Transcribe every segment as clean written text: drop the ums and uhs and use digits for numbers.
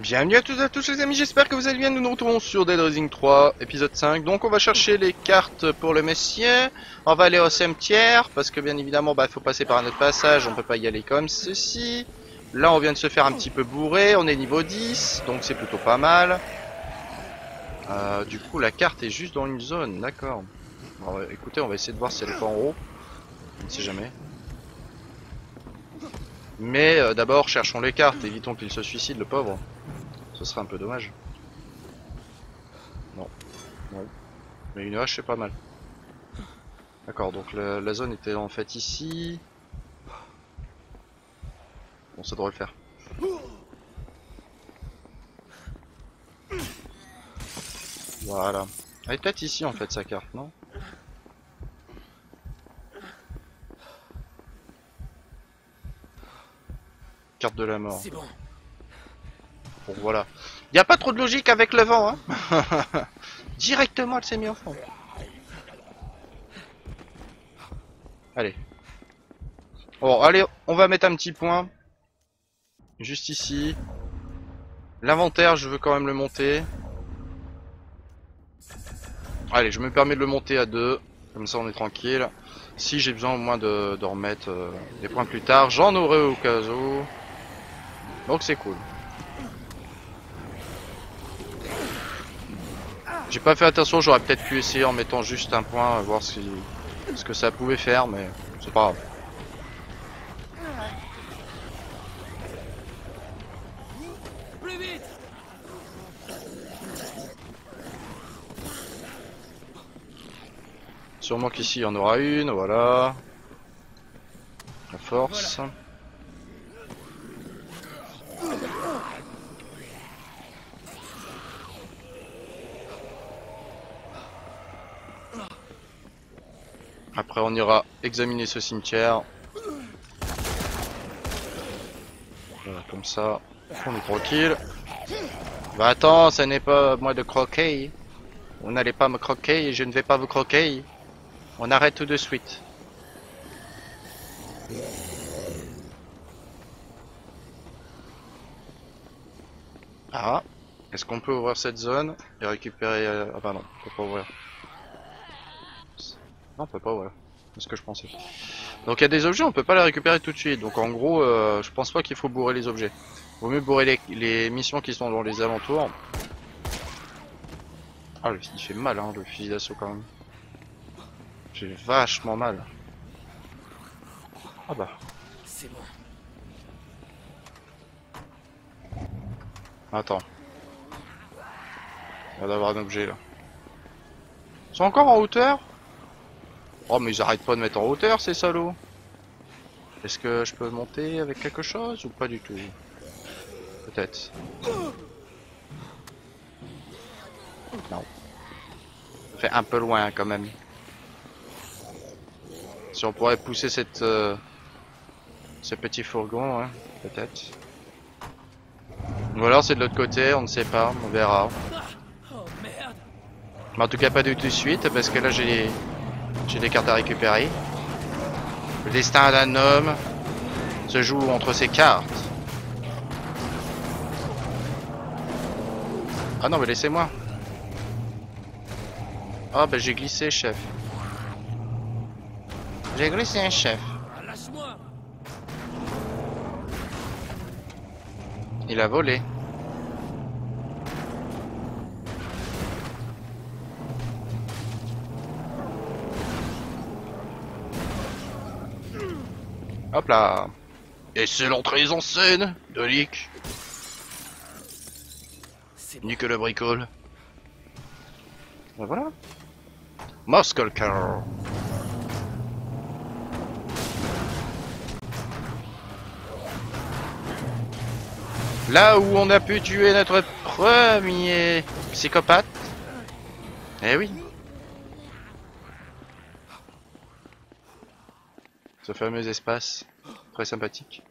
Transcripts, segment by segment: Bienvenue à tous les amis, j'espère que vous allez bien. Nous nous retrouvons sur Dead Rising 3, épisode 5. Donc on va chercher les cartes pour le Messier. On va aller au cimetière, parce que bien évidemment, bah, faut passer par un autre passage. On peut pas y aller comme ceci. Là, on vient de se faire un petit peu bourrer. On est niveau 10, donc c'est plutôt pas mal. Du coup, la carte est juste dans une zone, d'accord. Bon, écoutez, on va essayer de voir si elle est pas en haut. On ne sait jamais. Mais d'abord, cherchons les cartes. Évitons qu'il se suicide, le pauvre. Ce serait un peu dommage. Non. Non. Mais une hache c'est pas mal. D'accord, donc la zone était en fait ici. Bon, ça devrait le faire. Voilà. Elle est peut-être ici en fait sa carte, non? Carte de la mort. C'est bon. Bon voilà, il n'y a pas trop de logique avec le vent, hein. Directement elle s'est mise au fond. Allez. Bon allez, on va mettre un petit point. Juste ici. L'inventaire, je veux quand même le monter. Allez, je me permets de le monter à 2. Comme ça on est tranquille. Si j'ai besoin au moins de remettre des points plus tard, j'en aurai au cas où. Donc c'est cool. J'ai pas fait attention, j'aurais peut-être pu essayer en mettant juste un point, voir ce que ça pouvait faire, mais c'est pas grave. Sûrement qu'ici il y en aura une, voilà. La force. Voilà. Après on ira examiner ce cimetière. Voilà, comme ça, on est tranquille. Bah attends, ce n'est pas moi de croquer. On n'allait pas me croquer et je ne vais pas vous croquer. On arrête tout de suite. Ah, est-ce qu'on peut ouvrir cette zone et récupérer... Ah bah non, on peut pas ouvrir. Non, on peut pas, voilà. C'est ce que je pensais. Donc il y a des objets, on peut pas les récupérer tout de suite. Donc en gros, je pense pas qu'il faut bourrer les objets. Vaut mieux bourrer les missions qui sont dans les alentours. Ah, il fait mal, hein, le fusil d'assaut quand même. J'ai vachement mal. Ah bah. C'est bon. Attends. On va avoir un objet là. Ils sont encore en hauteur ? Oh mais ils arrêtent pas de mettre en hauteur ces salauds. Est-ce que je peux monter avec quelque chose ou pas du tout? Peut-être. Non. Ça fait un peu loin quand même. Si on pourrait pousser cette... ce petit fourgon, hein, peut-être. Ou alors c'est de l'autre côté, on ne sait pas, on verra. Mais en tout cas pas du tout de suite parce que là j'ai... J'ai des cartes à récupérer. Le destin d'un homme se joue entre ses cartes. Ah non mais laissez-moi. Ah bah j'ai glissé chef. J'ai glissé un chef. Il a volé. Hop là. Et c'est l'entrée en scène de Nick. Nick le bricole. Voilà. Moscow Car. Là où on a pu tuer notre premier psychopathe. Eh oui. Ce fameux espace, très sympathique.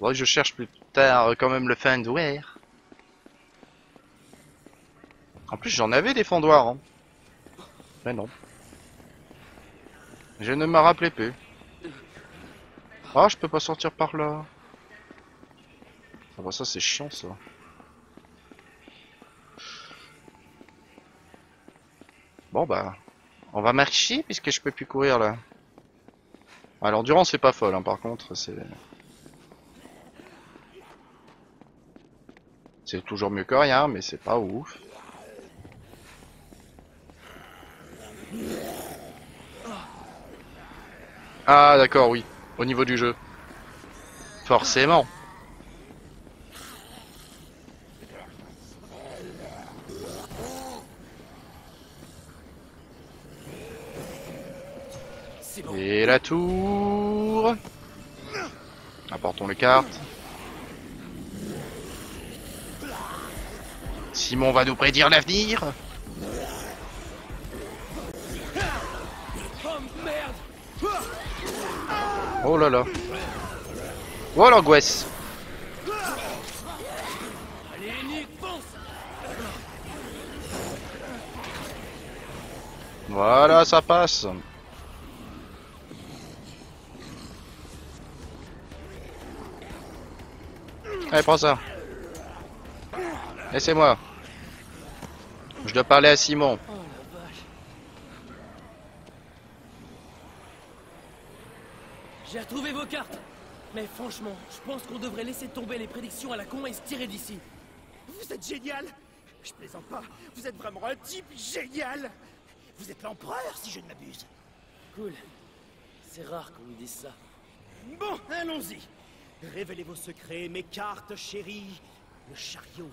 Faudrait que je cherche plus tard quand même le fendware. En plus j'en avais des fendoirs, hein. Mais non. Je ne m'en rappelais plus. Ah, oh, je peux pas sortir par là. Ah bah ça c'est chiant ça. Bon bah, on va marcher puisque je peux plus courir là. Alors l'endurance c'est pas folle hein, par contre c'est... C'est toujours mieux que rien mais c'est pas ouf. Ah d'accord oui, au niveau du jeu. Forcément. Et la tour. Apportons les cartes. Simon va nous prédire l'avenir. Oh là là. Oh l'angoisse. Voilà, ça passe. Allez, prends ça. Laissez-moi. Je dois parler à Simon. J'ai retrouvé vos cartes. Mais franchement, je pense qu'on devrait laisser tomber les prédictions à la con et se tirer d'ici. Vous êtes génial. Je plaisante pas. Vous êtes vraiment un type génial. Vous êtes l'empereur, si je ne m'abuse. Cool. C'est rare qu'on nous dise ça. Bon, allons-y. Révélez vos secrets, mes cartes, chérie. Le chariot.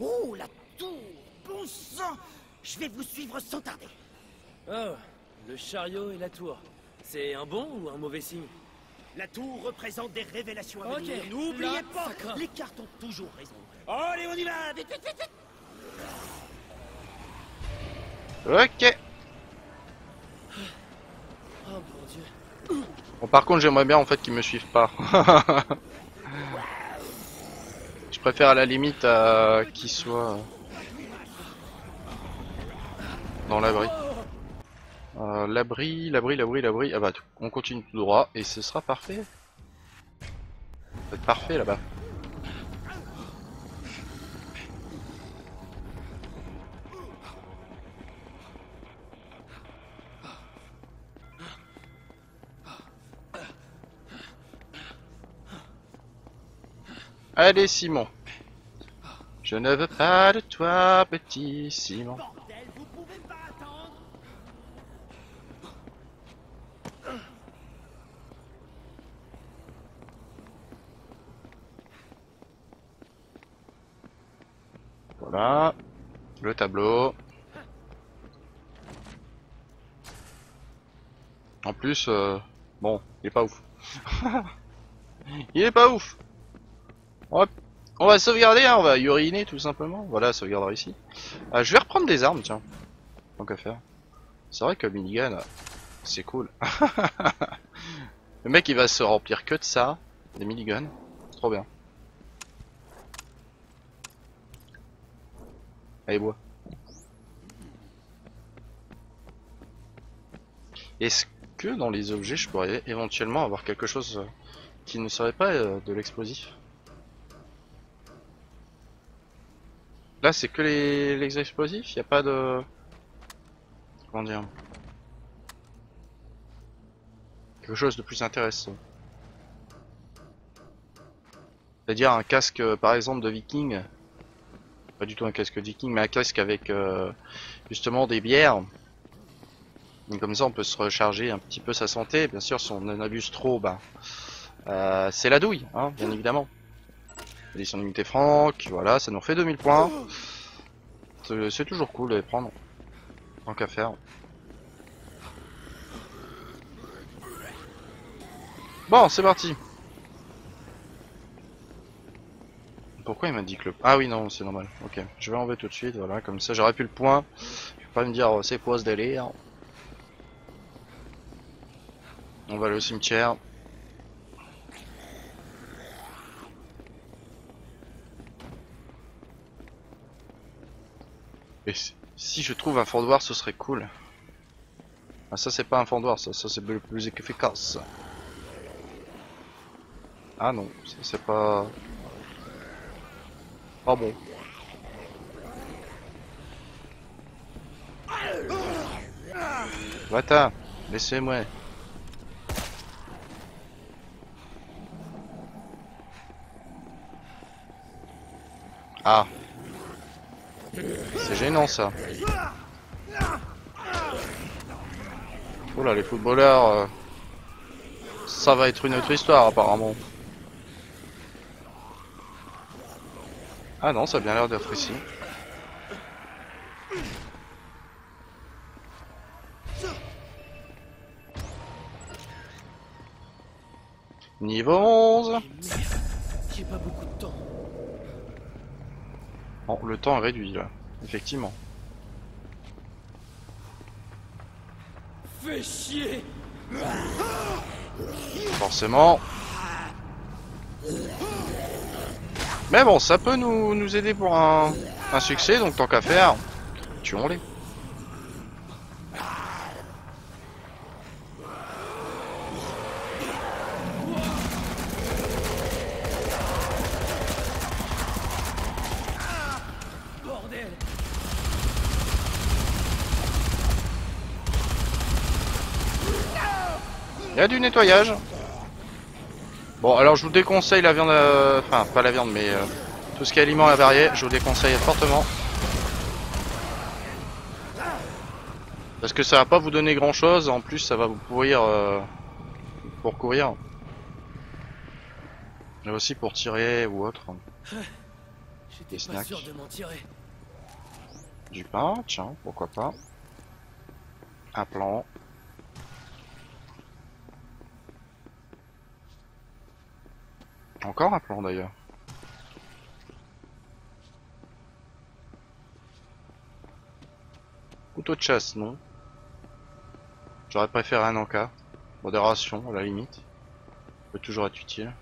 Oh, la tour. Bon sang. Je vais vous suivre sans tarder. Oh, le chariot et la tour. C'est un bon ou un mauvais signe? La tour représente des révélations à venir. N'oubliez pas, les cartes ont toujours raison. Allez, on y va. Vite, vite, vite, vite. Ok. Oh mon dieu. Bon, par contre j'aimerais bien en fait qu'ils me suivent pas. Je préfère à la limite qu'ils soient dans l'abri. L'abri. Ah bah on continue tout droit et ce sera parfait. Ça va être parfait là-bas. Allez Simon. Je ne veux pas de toi, petit Simon. Voilà le tableau. En plus, bon, il est pas ouf. Il est pas ouf. On va sauvegarder, hein, on va uriner tout simplement. Voilà, sauvegardera ici. Je vais reprendre des armes, tiens. Tant qu'à faire. C'est vrai que le minigun, c'est cool. Le mec il va se remplir que de ça, des miniguns. Trop bien. Allez, bois. Est-ce que dans les objets je pourrais éventuellement avoir quelque chose qui ne serait pas de l'explosif? Là c'est que les explosifs, il n'y a pas de... Comment dire? Quelque chose de plus intéressant. C'est-à-dire un casque par exemple de viking. Pas du tout un casque de viking, mais un casque avec justement des bières. Et comme ça on peut se recharger un petit peu sa santé. Bien sûr si on en abuse trop, bah, c'est la douille, hein, bien évidemment. Édition limitée Franck, voilà, ça nous fait 2000 points. C'est toujours cool de les prendre. Tant qu'à faire. Bon, c'est parti. Pourquoi il m'a dit que le... Ah oui, non, c'est normal. Ok, je vais enlever tout de suite, voilà, comme ça j'aurai plus le point. Je vais pas me dire, oh, c'est quoi ce délire. On va aller au cimetière. Et si je trouve un fondoir, ce serait cool. Ah, ça c'est pas un fondoir, ça c'est le plus efficace. Ah non, ça c'est pas... Ah bon. Vata, laissez-moi. Ah. C'est gênant ça. Oh là, les footballeurs. Ça va être une autre histoire apparemment. Ah non, ça a bien l'air d'être ici. Niveau 11. J'ai pas beaucoup de temps. Bon, le temps est réduit là, effectivement. Fais chier. Forcément. Mais bon, ça peut nous aider pour un succès, donc tant qu'à faire, tuons-les. Il y a du nettoyage. Bon, alors je vous déconseille la viande, enfin pas la viande, mais tout ce qui est aliments à varier, je vous déconseille fortement. Parce que ça va pas vous donner grand chose, en plus ça va vous pourrir pour courir. Mais aussi pour tirer ou autre. Des snacks. Du pain, tiens, pourquoi pas. Un plan. Encore un plan d'ailleurs. Couteau de chasse, non. J'aurais préféré un encas. Modération, à la limite. Ça peut toujours être utile.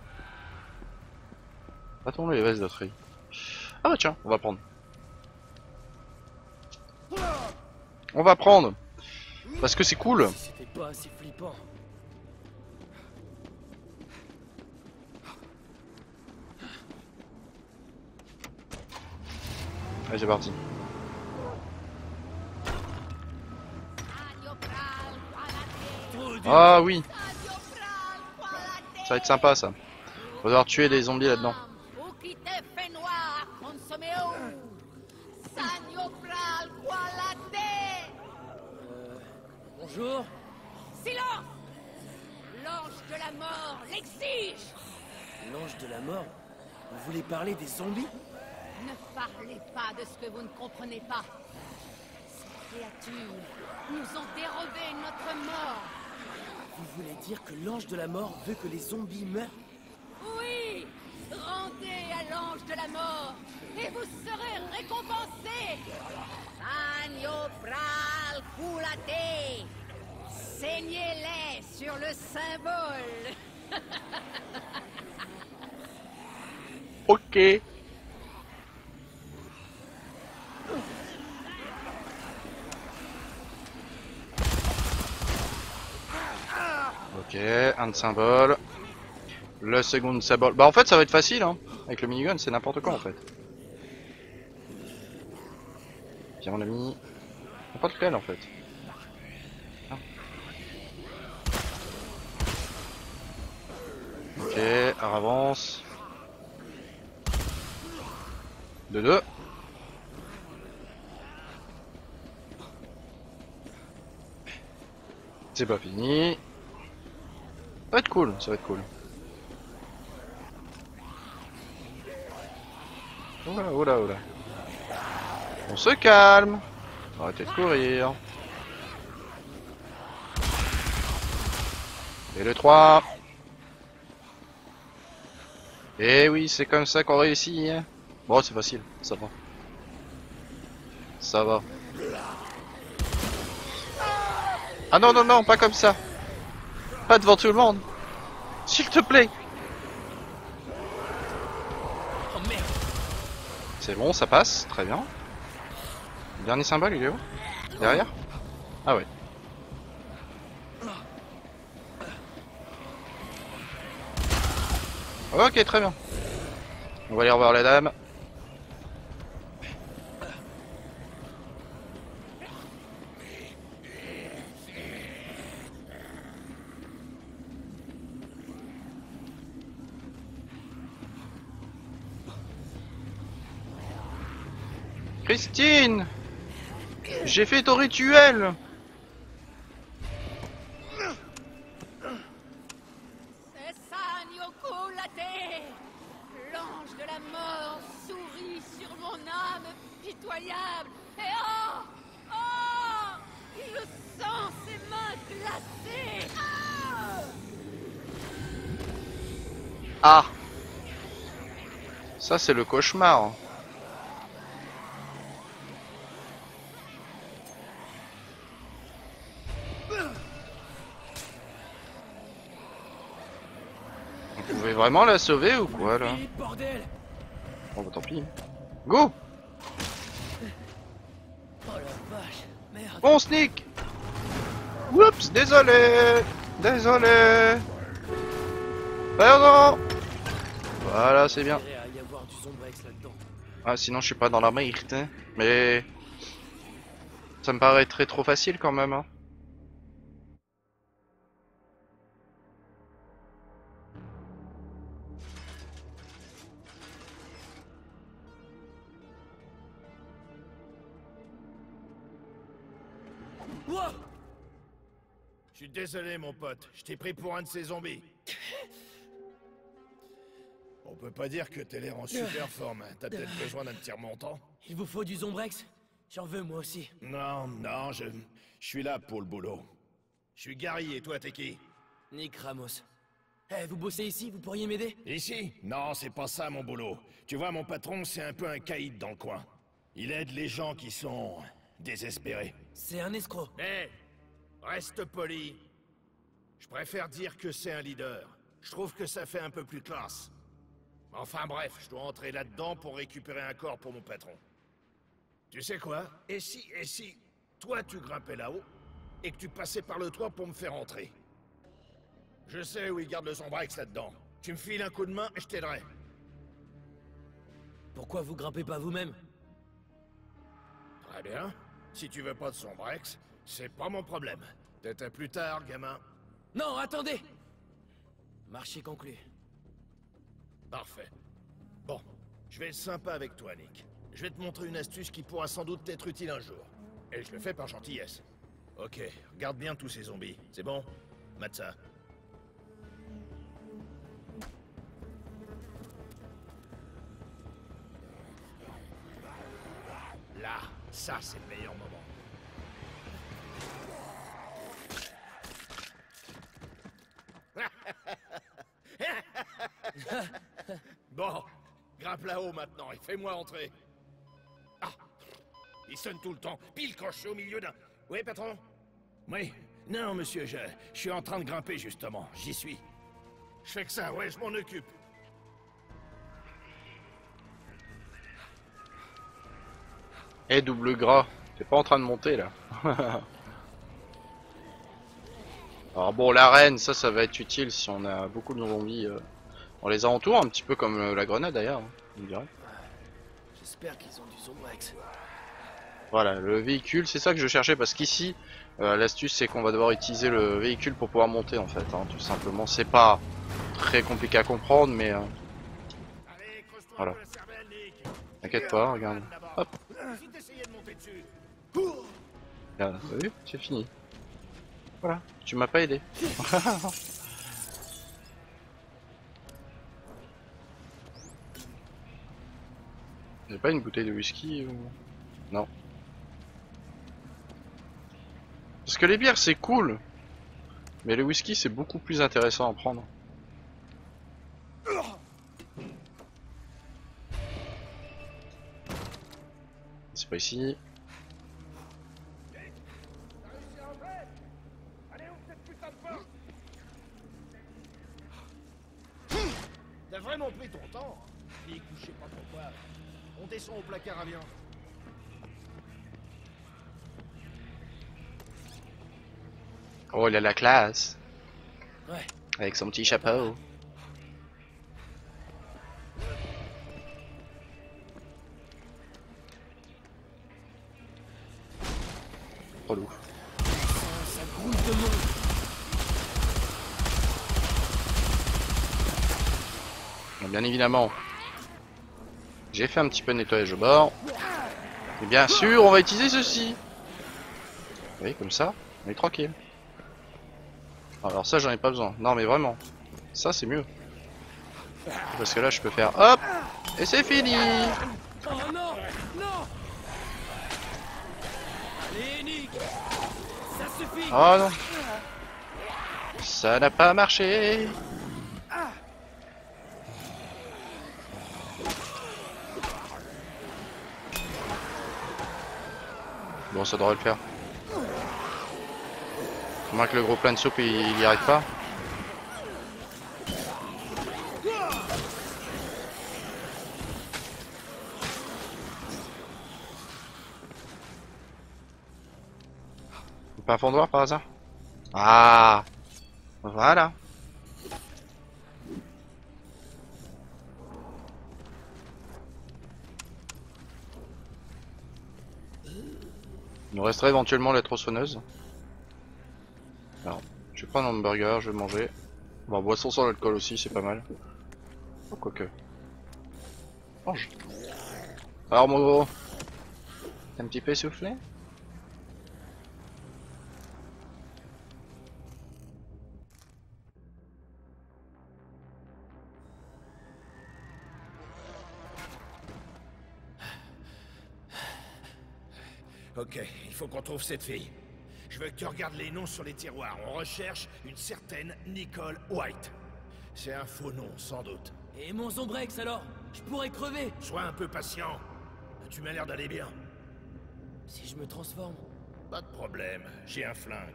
Attendons les vestes d'attrait. Ah bah tiens, on va prendre. On va prendre. Parce que c'est cool. C'était pas assez flippant. Allez, c'est parti. Ah oui. Ça va être sympa ça. On va devoir tuer des zombies là-dedans. Bonjour. Silence. L'ange de la mort l'exige. L'ange de la mort? Vous voulez parler des zombies? Ne parlez pas de ce que vous ne comprenez pas. Ces créatures nous ont dérobé notre mort. Vous voulez dire que l'ange de la mort veut que les zombies meurent? Oui! Rendez à l'ange de la mort et vous serez récompensés. Agno pral coulaté. Saignez-les sur le symbole. Ok. Ok, un de symbole. Le second symbole. Bah en fait ça va être facile hein. Avec le minigun c'est n'importe quoi en fait. Tiens mon ami. N'importe lequel en fait. Ah. Ok, on avance. 2-2. C'est pas fini. Ça va être cool, ça va être cool. Oh là, oh là, oh là. On se calme. Arrêtez de courir. Et le 3. Et oui, c'est comme ça qu'on réussit. Bon, c'est facile, ça va. Ça va. Ah non, non, non, pas comme ça. Pas devant tout le monde, s'il te plaît. C'est bon, ça passe, très bien. Le dernier symbole, il est où? Derrière? Ah ouais. Ok, très bien. On va aller revoir la dame. Christine, j'ai fait ton rituel. L'ange de la mort sourit sur mon âme pitoyable. Et oh, oh, je sens ses mains glacées. Ah, ça c'est le cauchemar. Vraiment la sauver ou quoi là? Bon bah tant pis. Go! Bon sneak! Oups, désolé! Désolé! Pardon! Voilà, c'est bien. Ah, sinon je suis pas dans la merde. Mais. Ça me paraît très trop facile quand même. Hein. Je suis désolé mon pote, je t'ai pris pour un de ces zombies. On peut pas dire que t'es l'air en super forme, t'as peut-être besoin d'un petit remontant. Il vous faut du Zombrex? J'en veux moi aussi. Non, non, je suis là pour le boulot. Je suis Gary et toi t'es qui? Nick Ramos. Eh, vous bossez ici, vous pourriez m'aider? Ici? Non, c'est pas ça mon boulot. Tu vois mon patron c'est un peu un caïd dans le coin. Il aide les gens qui sont... désespérés. C'est un escroc. Hey! Reste poli. Je préfère dire que c'est un leader. Je trouve que ça fait un peu plus classe. Enfin bref, je dois entrer là-dedans pour récupérer un corps pour mon patron. Tu sais quoi? Et si toi tu grimpais là-haut et que tu passais par le toit pour me faire entrer? Je sais où il garde le Zombrex là-dedans. Tu me files un coup de main et je t'aiderai. Pourquoi vous grimpez pas vous-même? Très bien. Si tu veux pas de Zombrex... c'est pas mon problème. Peut-être à plus tard, gamin. Non, attendez! Marché conclu. Parfait. Bon, je vais être sympa avec toi, Nick. Je vais te montrer une astuce qui pourra sans doute t'être utile un jour. Et je le fais par gentillesse. Ok, regarde bien tous ces zombies. C'est bon? Mate ça. Là, ça c'est le meilleur moment. Bon, grimpe là-haut maintenant et fais-moi entrer. Ah, il sonne tout le temps, pile quand je suis au milieu d'un... Oui, patron? Oui. Non, monsieur, je suis en train de grimper, justement. J'y suis. Je fais que ça, ouais, je m'en occupe. Eh, hey, double gras, t'es pas en train de monter, là. Alors bon, l'arène, ça va être utile si on a beaucoup de zombies... on les entoure un petit peu comme la grenade d'ailleurs, on dirait. J'espère qu'ils ont du Zombrex. Voilà, le véhicule, c'est ça que je cherchais parce qu'ici, l'astuce c'est qu'on va devoir utiliser le véhicule pour pouvoir monter en fait, hein, tout simplement. C'est pas très compliqué à comprendre, mais voilà. T'inquiète pas, regarde. Hop. Là, t'as vu, c'est fini. Voilà, tu m'as pas aidé. J'ai pas une bouteille de whisky ou... non. Parce que les bières c'est cool, mais le whisky c'est beaucoup plus intéressant à en prendre. C'est pas ici. T'as vraiment pris ton temps. Et je sais pas pourquoi. On descend au placard à viande. Oh, il a la classe. Ouais. Avec son petit chapeau. Oh, loup. Ça grouille de monde. Bien évidemment, j'ai fait un petit peu de nettoyage au bord. Et bien sûr, on va utiliser ceci. Vous voyez, comme ça, on est tranquille. Alors ça, j'en ai pas besoin. Non, mais vraiment, ça c'est mieux. Parce que là, je peux faire hop et c'est fini. Oh non, non. Allez, Nick, ça suffit. Oh non, ça n'a pas marché. Bon, ça devrait le faire. À moins que le gros plein de soupe il n'y arrive pas. Pas un fondoir par hasard? Ah! Voilà! Il nous resterait éventuellement la tronçonneuse. Alors, je vais prendre un hamburger, je vais manger. Bon, boisson sans l'alcool aussi, c'est pas mal. Oh, quoique. Mange. Alors, mon gros. T'es un petit peu essoufflé? Ok, il faut qu'on trouve cette fille. Je veux que tu regardes les noms sur les tiroirs. On recherche une certaine Nicole White. C'est un faux nom, sans doute. Et mon Zombrex, alors? Je pourrais crever. Sois un peu patient. Tu m'as l'air d'aller bien. Si je me transforme? Pas de problème, j'ai un flingue.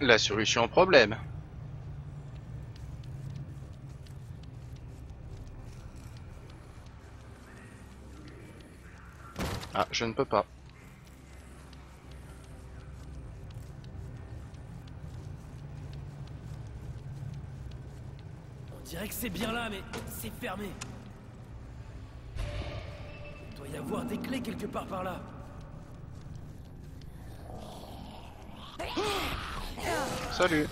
La solution au problème. Ah, je ne peux pas. On dirait que c'est bien là, mais c'est fermé. Il doit y avoir des clés quelque part par là. Salut.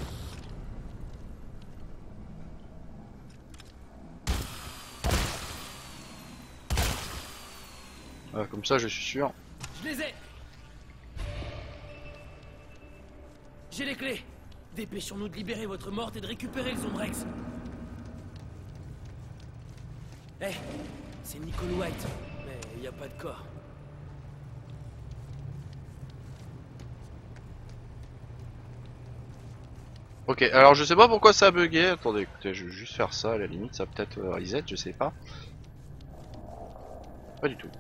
Comme ça, je suis sûr. Je les ai. J'ai les clés. Dépêchons-nous de libérer votre morte et de récupérer le Zombrex. Eh, hey, c'est Nicole White, mais il n'y a pas de corps. Ok, alors je sais pas pourquoi ça a bugué. Attendez, écoutez, je vais juste faire ça. À la limite, ça peut-être reset, je sais pas. Pas du tout.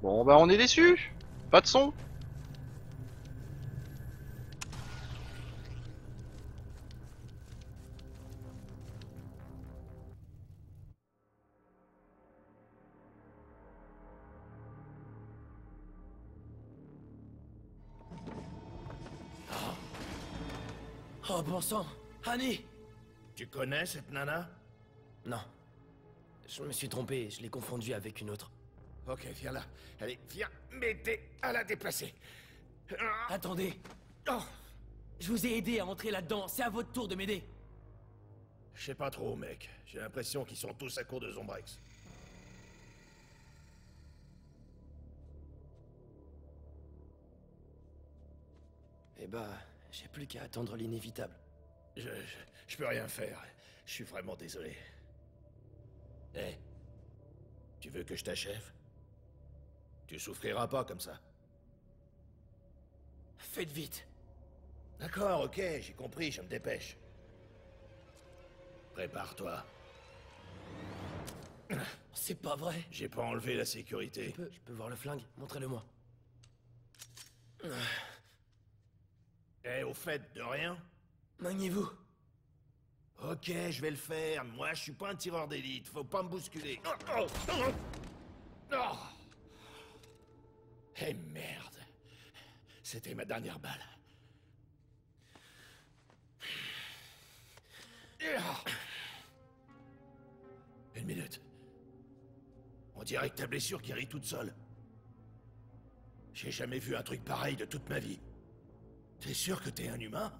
Bon bah on est déçu. Pas de son. Oh bon sang, Annie. Tu connais cette nana? Non. Je me suis trompé, je l'ai confondue avec une autre. Ok, viens là. Allez, viens m'aider à la déplacer. Attendez. Oh. Je vous ai aidé à entrer là-dedans. C'est à votre tour de m'aider. Je sais pas trop, mec. J'ai l'impression qu'ils sont tous à court de Zombrex. Eh bah, j'ai plus qu'à attendre l'inévitable. Je peux rien faire. Je suis vraiment désolé. Eh, hey, tu veux que je t'achève? Tu souffriras pas comme ça. Faites vite. D'accord, ok, j'ai compris, je me dépêche. Prépare-toi. C'est pas vrai. J'ai pas enlevé la sécurité. Je peux voir le flingue, montrez-le-moi. Eh, au fait, de rien? Maniez-vous. Ok, je vais le faire. Moi, je suis pas un tireur d'élite. Faut pas me bousculer. Oh, oh, oh, oh. Eh merde. C'était ma dernière balle. Une minute. On dirait que ta blessure guérit toute seule. J'ai jamais vu un truc pareil de toute ma vie. T'es sûr que t'es un humain?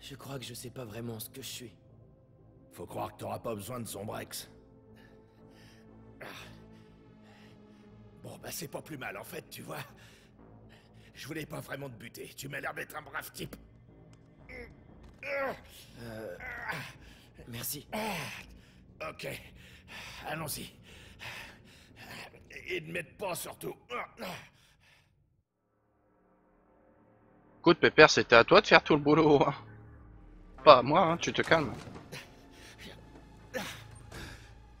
Je crois que je sais pas vraiment ce que je suis. Faut croire que t'auras pas besoin de Zombrex. Bon bah c'est pas plus mal en fait, tu vois. Je voulais pas vraiment te buter, tu m'as l'air d'être un brave type. Merci. Ok, allons-y. Et ne m'aide pas surtout. Écoute pépère, c'était à toi de faire tout le boulot. Hein. Pas à moi, hein, tu te calmes.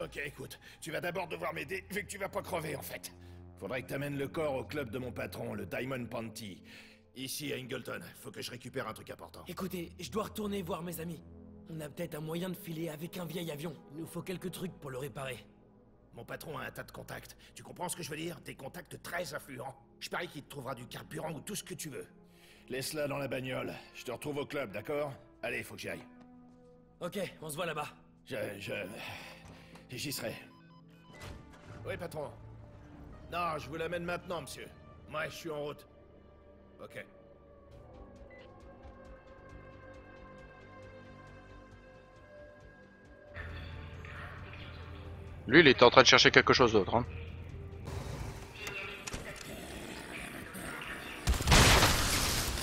Ok, écoute, tu vas d'abord devoir m'aider vu que tu vas pas crever en fait. Faudrait que t'amènes le corps au club de mon patron, le Diamond Panty. Ici à Ingleton, faut que je récupère un truc important. Écoutez, je dois retourner voir mes amis. On a peut-être un moyen de filer avec un vieil avion. Il nous faut quelques trucs pour le réparer. Mon patron a un tas de contacts. Tu comprends ce que je veux dire? Des contacts très influents. Je parie qu'il te trouvera du carburant ou tout ce que tu veux. Laisse-la dans la bagnole. Je te retrouve au club, d'accord? Allez, faut que j'y aille. Ok, on se voit là-bas. J'y serai. Oui, patron. Non, je vous l'amène maintenant, monsieur. Moi, je suis en route. Ok. Lui, il était en train de chercher quelque chose d'autre. Hein.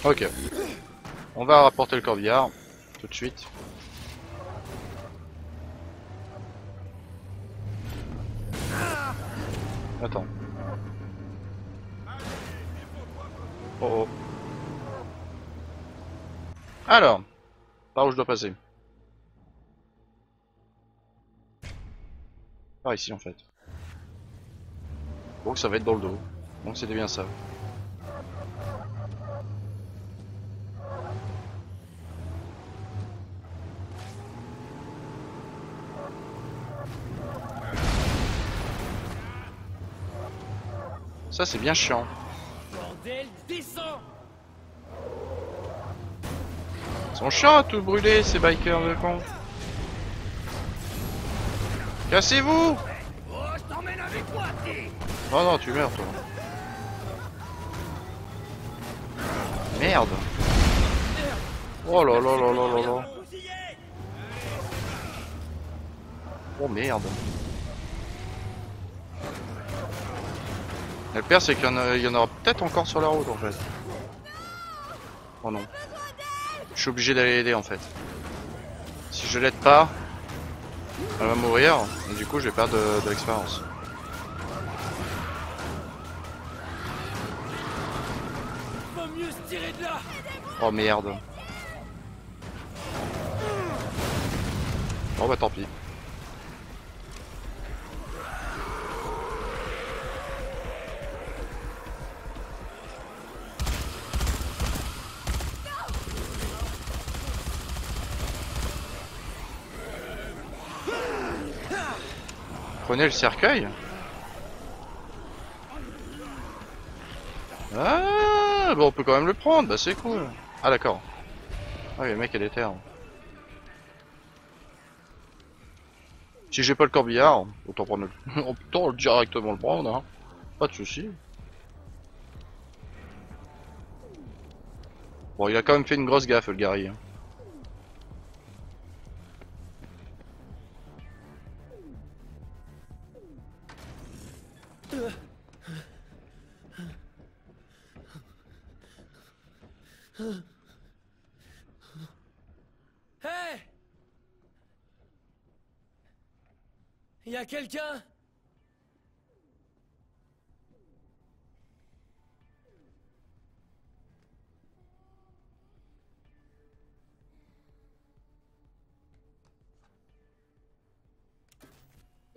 Ok. On va rapporter le corbillard tout de suite. Attends. Oh oh. Alors, par où je dois passer? Par ici en fait. Donc ça va être dans le dos. Donc c'était bien ça. Ça c'est bien chiant. Bordel, descends! Ils sont chiants à tout brûler ces bikers de con. Cassez-vous! Oh, je t'emmène avec toi, t'es! Oh non, tu meurs toi. Merde! Oh là là là là là là! Oh merde! Le pire c'est qu'il y en aura peut-être encore sur la route en fait. Oh non. Je suis obligé d'aller l'aider en fait. Si je l'aide pas, elle va mourir et du coup je vais perdre de l'expérience. Oh merde. Bon bah tant pis. Le cercueil, ah bon, on peut quand même le prendre, bah c'est cool. Ah d'accord, ah oui, le mec il est terre. Si j'ai pas le corbillard, autant prendre le... autant directement le prendre, hein. Pas de souci. Bon, il a quand même fait une grosse gaffe, le Gary. Hein. Hey! Y a quelqu'un?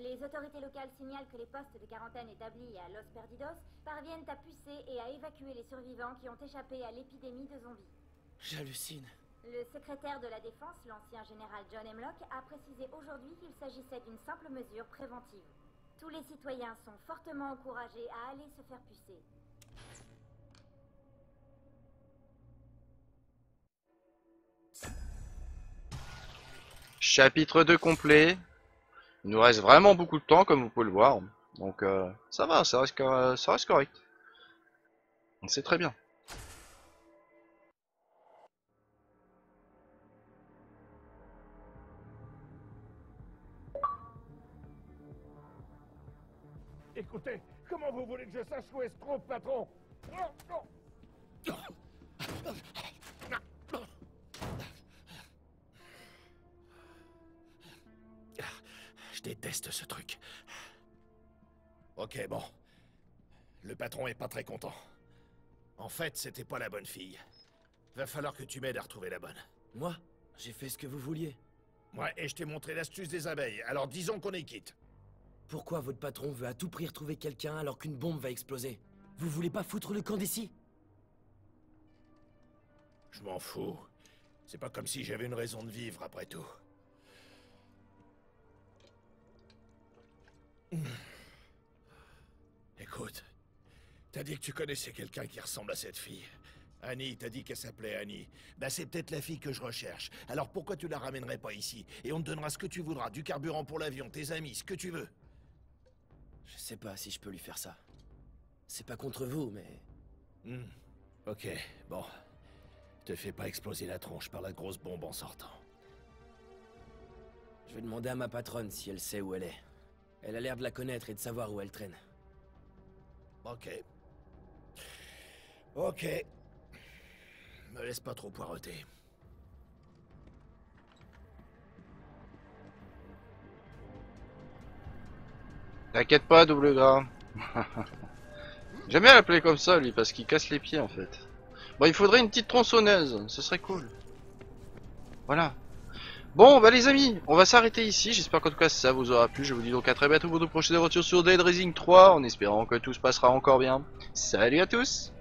Les autorités locales signalent que les postes de quarantaine établis à Los Perdidos parviennent à pucer et à évacuer les survivants qui ont échappé à l'épidémie de zombies. J'hallucine. Le secrétaire de la Défense, l'ancien général John Hemlock, a précisé aujourd'hui qu'il s'agissait d'une simple mesure préventive. Tous les citoyens sont fortement encouragés à aller se faire pucer. Chapitre 2 complet. Il nous reste vraiment beaucoup de temps, comme vous pouvez le voir. Donc ça va, ça reste correct. On sait très bien. Écoutez, comment vous voulez que je sache où est-ce qu'on trouve, patron? Je déteste ce truc. Ok, bon. Le patron est pas très content. En fait, c'était pas la bonne fille. Va falloir que tu m'aides à retrouver la bonne. Moi? J'ai fait ce que vous vouliez. Ouais, et je t'ai montré l'astuce des abeilles, alors disons qu'on est quitte. Pourquoi votre patron veut à tout prix retrouver quelqu'un alors qu'une bombe va exploser? Vous voulez pas foutre le camp d'ici? Je m'en fous. C'est pas comme si j'avais une raison de vivre, après tout. Écoute, t'as dit que tu connaissais quelqu'un qui ressemble à cette fille. Annie, t'as dit qu'elle s'appelait Annie. Bah c'est peut-être la fille que je recherche. Alors pourquoi tu la ramènerais pas ici? Et on te donnera ce que tu voudras, du carburant pour l'avion, tes amis, ce que tu veux. Je sais pas si je peux lui faire ça. C'est pas contre vous, mais... Ok, bon. Te fais pas exploser la tronche par la grosse bombe en sortant. Je vais demander à ma patronne si elle sait où elle est. Elle a l'air de la connaître et de savoir où elle traîne. Ok. Ok. Me laisse pas trop poireauter. T'inquiète pas, double gras. J'aime bien l'appeler comme ça, lui, parce qu'il casse les pieds, en fait. Bon, il faudrait une petite tronçonneuse, ce serait cool. Voilà. Bon, bah les amis, on va s'arrêter ici. J'espère qu'en tout cas ça vous aura plu. Je vous dis donc à très bientôt pour de prochaines aventures sur Dead Rising 3, en espérant que tout se passera encore bien. Salut à tous!